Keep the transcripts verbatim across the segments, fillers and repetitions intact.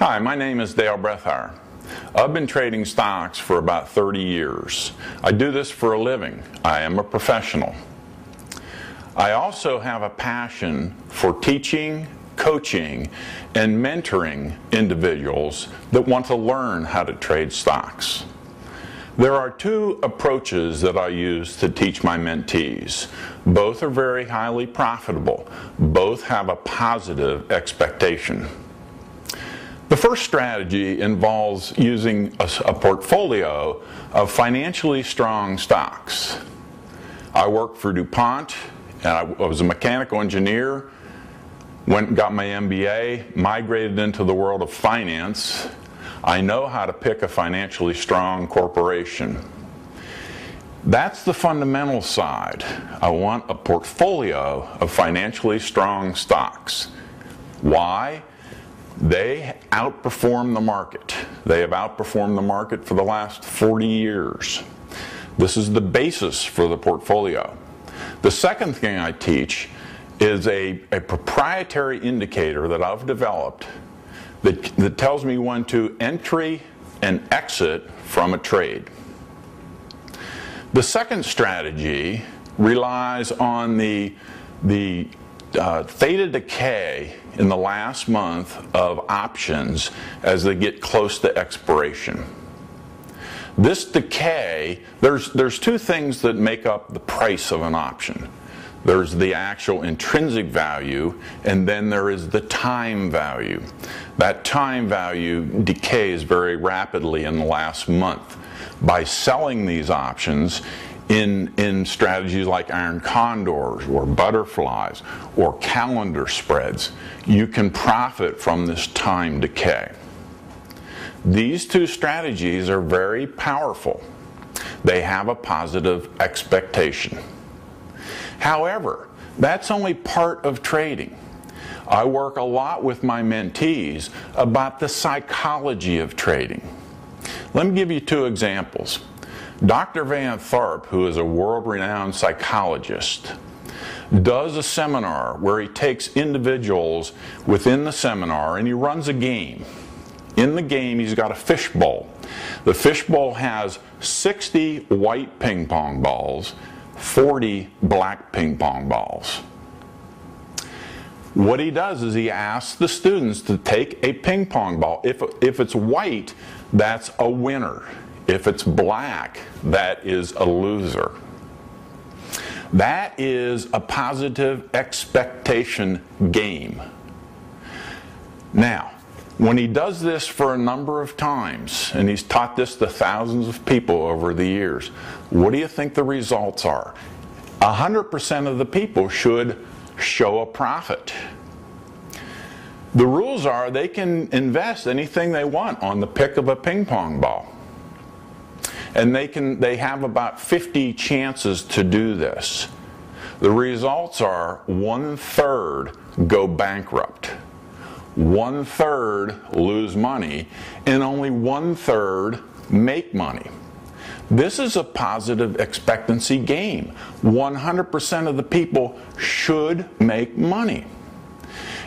Hi, my name is Dale Brethauer. I've been trading stocks for about thirty years. I do this for a living. I am a professional. I also have a passion for teaching, coaching, and mentoring individuals that want to learn how to trade stocks. There are two approaches that I use to teach my mentees. Both are very highly profitable. Both have a positive expectation. The first strategy involves using a, a portfolio of financially strong stocks. I worked for DuPont, and I was a mechanical engineer, went and got my M B A, migrated into the world of finance. I know how to pick a financially strong corporation. That's the fundamental side. I want a portfolio of financially strong stocks. Why? They outperform the market. They have outperformed the market for the last forty years. This is the basis for the portfolio. The second thing I teach is a, a proprietary indicator that I've developed that, that tells me when to entry and exit from a trade. The second strategy relies on the, the Uh, theta decay in the last month of options as they get close to expiration. This decay, there's, there's two things that make up the price of an option. There's the actual intrinsic value, and then there is the time value. That time value decays very rapidly in the last month. By selling these options, In, in strategies like iron condors or butterflies or calendar spreads, you can profit from this time decay. These two strategies are very powerful. They have a positive expectation. However, that's only part of trading. I work a lot with my mentees about the psychology of trading. Let me give you two examples. Doctor Van Tharp, who is a world-renowned psychologist, does a seminar where he takes individuals within the seminar and he runs a game. In the game, he's got a fishbowl. The fishbowl has sixty white ping pong balls, forty black ping pong balls. What he does is he asks the students to take a ping pong ball. If, if it's white, that's a winner. If it's black, that is a loser. That is a positive expectation game. Now, when he does this for a number of times, and he's taught this to thousands of people over the years, what do you think the results are? one hundred percent of the people should show a profit. The rules are they can invest anything they want on the pick of a ping pong ball. And they can, they have about fifty chances to do this. The results are one-third go bankrupt, one-third lose money, and only one-third make money. This is a positive expectancy game. one hundred percent of the people should make money.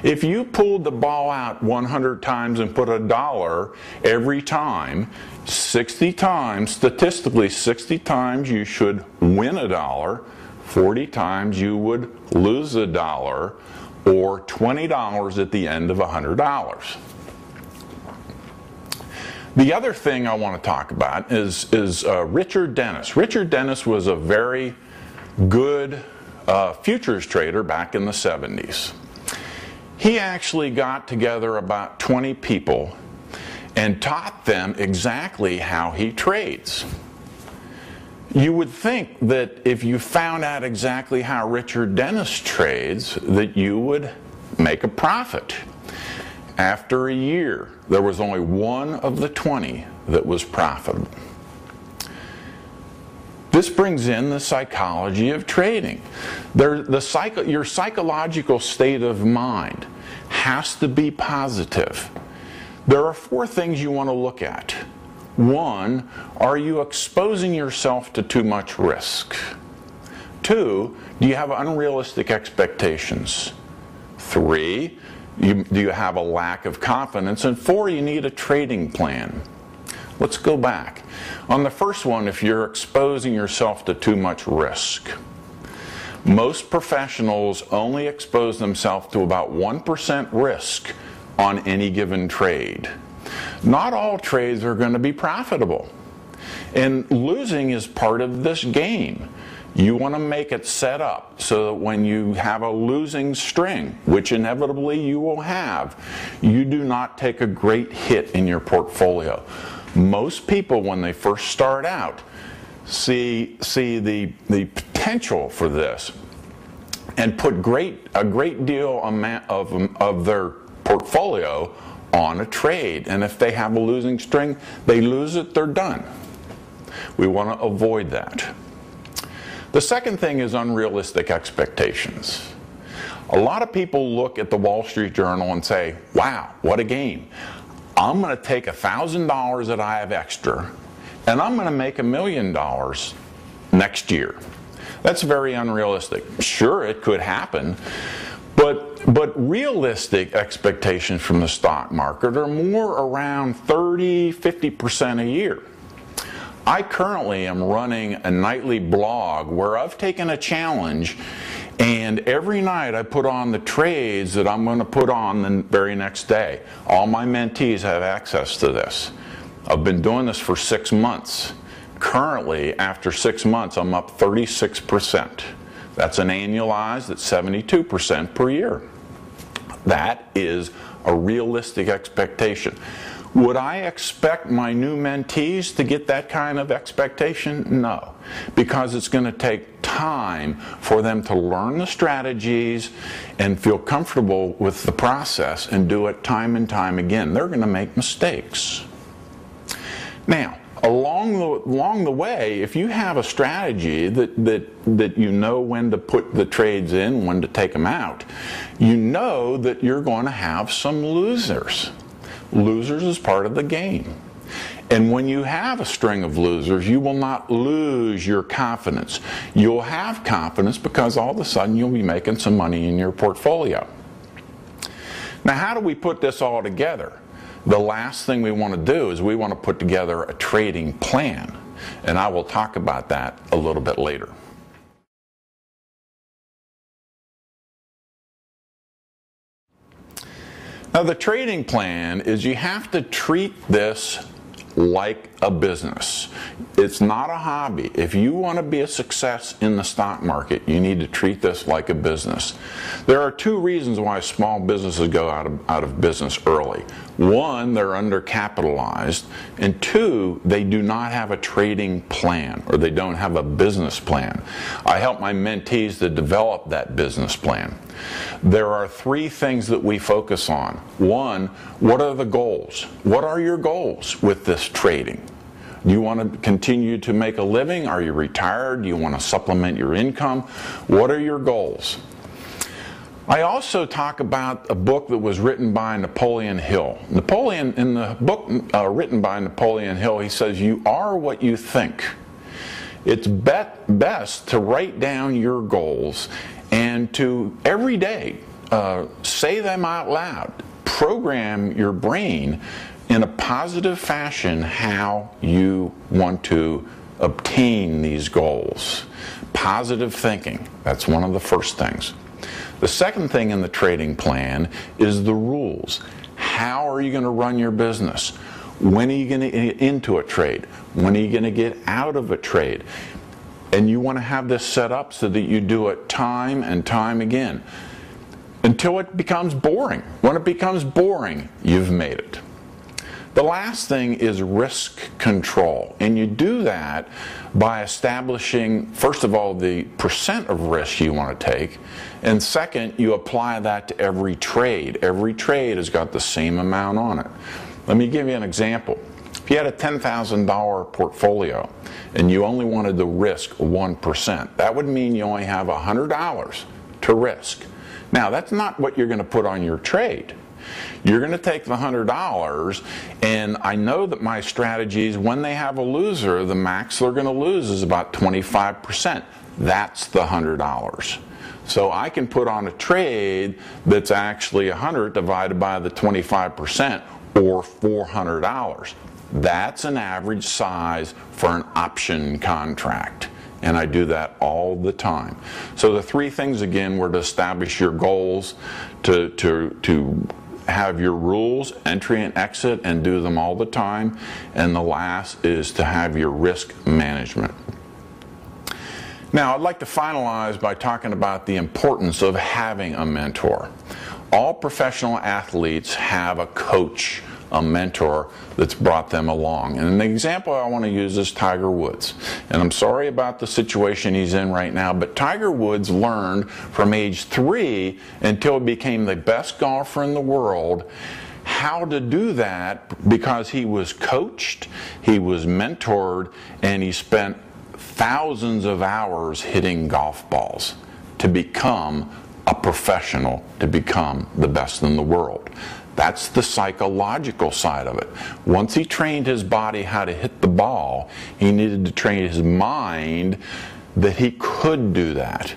If you pulled the ball out one hundred times and put a dollar every time, sixty times, statistically sixty times you should win a dollar, forty times you would lose a dollar, or twenty dollars at the end of one hundred dollars. The other thing I want to talk about is, is uh, Richard Dennis. Richard Dennis was a very good uh, futures trader back in the seventies. He actually got together about twenty people and taught them exactly how he trades. You would think that if you found out exactly how Richard Dennis trades, that you would make a profit. After a year, there was only one of the twenty that was profitable. This brings in the psychology of trading. There, the psycho, your psychological state of mind has to be positive. There are four things you want to look at. One, are you exposing yourself to too much risk? Two, do you have unrealistic expectations? Three, You, do you have a lack of confidence? And four, you need a trading plan. Let's go back. On the first one, if you're exposing yourself to too much risk. Most professionals only expose themselves to about one percent risk on any given trade. Not all trades are going to be profitable. And losing is part of this game. You want to make it set up so that when you have a losing string, which inevitably you will have, you do not take a great hit in your portfolio. Most people, when they first start out, see, see the, the potential for this and put great, a great deal amount of, of their portfolio on a trade. And if they have a losing string, they lose it, they're done. We want to avoid that. The second thing is unrealistic expectations. A lot of people look at the Wall Street Journal and say, wow, what a game. I'm going to take a thousand dollars that I have extra and I'm going to make a million dollars next year. That's very unrealistic. Sure, it could happen, but, but realistic expectations from the stock market are more around thirty, fifty percent a year. I currently am running a nightly blog where I've taken a challenge, and every night I put on the trades that I'm going to put on the very next day. All my mentees have access to this. I've been doing this for six months. Currently, after six months, I'm up thirty-six percent. That's an annualized at seventy-two percent per year. That is a realistic expectation. Would I expect my new mentees to get that kind of expectation? No, because it's going to take time for them to learn the strategies and feel comfortable with the process and do it time and time again. They're going to make mistakes. Now, along the, along the way, if you have a strategy that, that, that you know when to put the trades in, when to take them out, you know that you're going to have some losers. Losers is part of the game. And when you have a string of losers, you will not lose your confidence. You'll have confidence because all of a sudden you'll be making some money in your portfolio. Now, how do we put this all together? The last thing we want to do is we want to put together a trading plan. And I will talk about that a little bit later. Now, the trading plan is you have to treat this like a business. It's not a hobby. If you want to be a success in the stock market, you need to treat this like a business. There are two reasons why small businesses go out of, out of business early. One, they're undercapitalized, and two, they do not have a trading plan, or they don't have a business plan. I help my mentees to develop that business plan. There are three things that we focus on. One, what are the goals? What are your goals with this trading? Do you want to continue to make a living? Are you retired? Do you want to supplement your income? What are your goals? I also talk about a book that was written by Napoleon Hill. Napoleon, in the book uh, written by Napoleon Hill, he says, you are what you think. It's bet, best to write down your goals and to every day uh, say them out loud. Program your brain in a positive fashion how you want to obtain these goals. Positive thinking, that's one of the first things. The second thing in the trading plan is the rules. How are you going to run your business? When are you going to get into a trade? When are you going to get out of a trade? And you want to have this set up so that you do it time and time again until it becomes boring. When it becomes boring, you've made it. The last thing is risk control, and you do that by establishing, first of all, the percent of risk you want to take, and second, you apply that to every trade. Every trade has got the same amount on it. Let me give you an example. If you had a ten thousand dollar portfolio and you only wanted to risk one percent, that would mean you only have one hundred dollars to risk. Now, that's not what you're going to put on your trade. You're going to take the one hundred dollars, and I know that my strategies, when they have a loser, the max they're going to lose is about twenty-five percent. That's the one hundred dollars. So I can put on a trade that's actually one hundred divided by the twenty-five percent, or four hundred dollars. That's an average size for an option contract. And I do that all the time. So the three things again were to establish your goals, to, to, to have your rules, entry and exit, and do them all the time. And the last is to have your risk management. Now, I'd like to finalize by talking about the importance of having a mentor. All professional athletes have a coach, a mentor that's brought them along. And an example I want to use is Tiger Woods. And I'm sorry about the situation he's in right now, but Tiger Woods learned from age three until he became the best golfer in the world how to do that, because he was coached, he was mentored, and he spent thousands of hours hitting golf balls to become a professional, to become the best in the world. That's the psychological side of it. Once he trained his body how to hit the ball, he needed to train his mind that he could do that.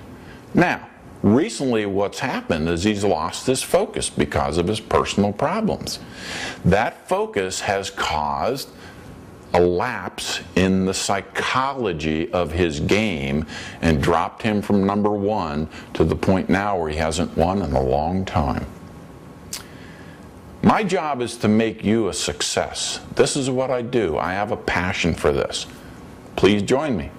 Now, recently what's happened is he's lost his focus because of his personal problems. That focus has caused a lapse in the psychology of his game and dropped him from number one to the point now where he hasn't won in a long time. My job is to make you a success. This is what I do. I have a passion for this. Please join me.